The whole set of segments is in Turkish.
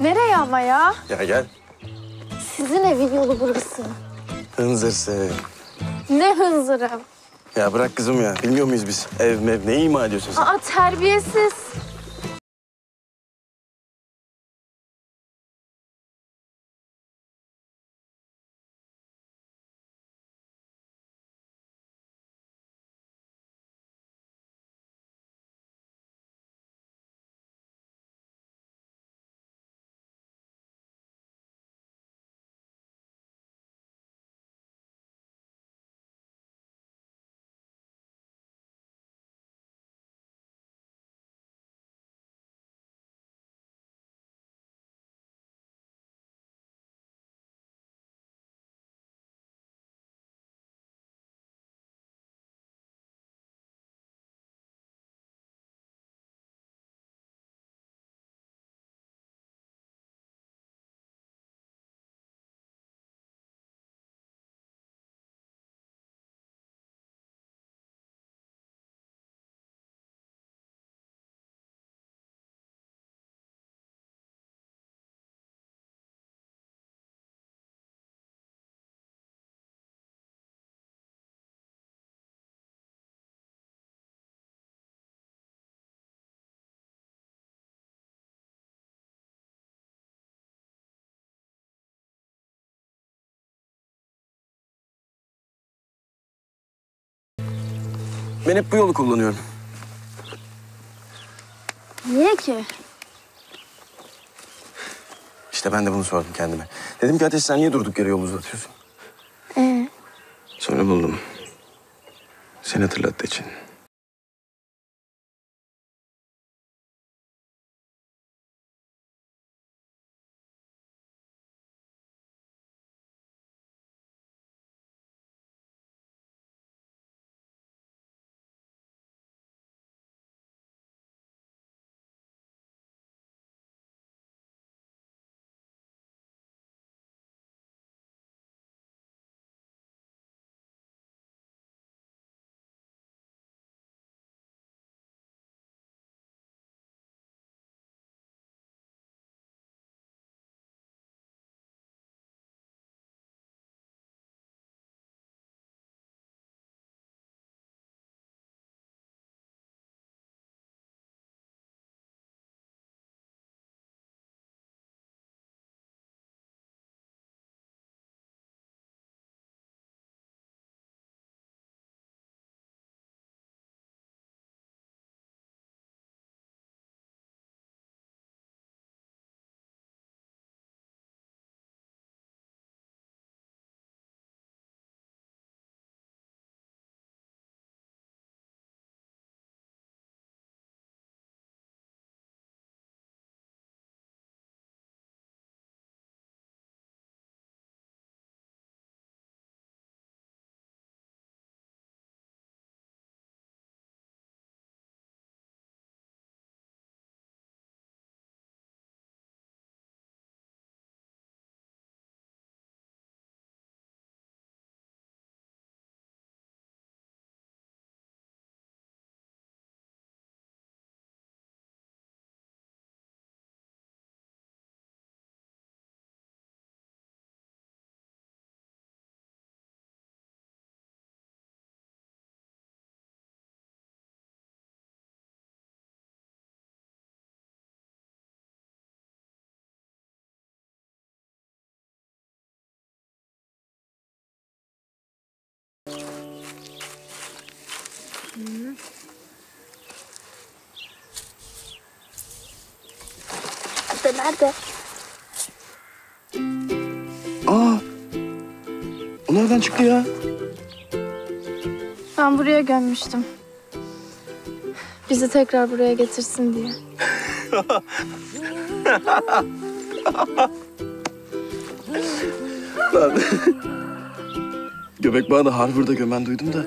Nereye ama ya? Ya gel. Sizin evin yolu burası. Hınzırsın. Ne hınzırım? Ya bırak kızım ya. Bilmiyor muyuz biz? Ev mev neyi ima ediyorsun sen? Aa terbiyesiz. Ben hep bu yolu kullanıyorum. Niye ki? İşte ben de bunu sordum kendime. Dedim ki Ateş sen niye durduk yere yolu uzatıyorsun? Sonra buldum. Seni hatırlattığı için. Burada nerede? Aa! O nereden çıktı ya? Ben buraya gömmüştüm. Bizi tekrar buraya getirsin diye. Lan... Göbek bağını Harvard'da gömen duydum da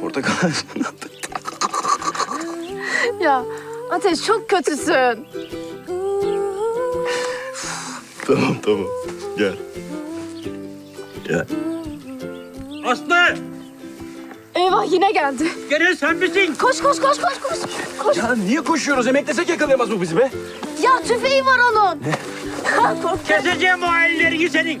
portakal ağacından Ya Ateş çok kötüsün. Tamam. Gel. Aslı! Eyvah yine geldi. Gene sen misin? Koş. Ya niye koşuyoruz? Emeklesek yakalayamaz bu bizi be. Ya tüfeği var onun. Ne? Keseceğim o ellerini senin.